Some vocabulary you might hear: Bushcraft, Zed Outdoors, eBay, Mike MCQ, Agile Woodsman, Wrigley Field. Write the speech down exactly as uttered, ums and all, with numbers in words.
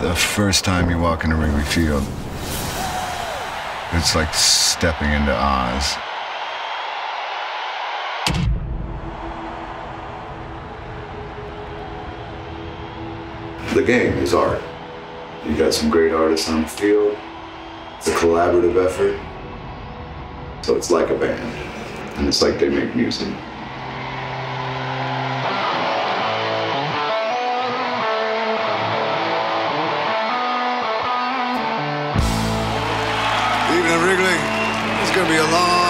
The first time you walk into Wrigley Field, it's like stepping into Oz. The game is art. You got some great artists on the field. It's a collaborative effort. So it's like a band, and it's like they make music. Wrigley, it's going to be a long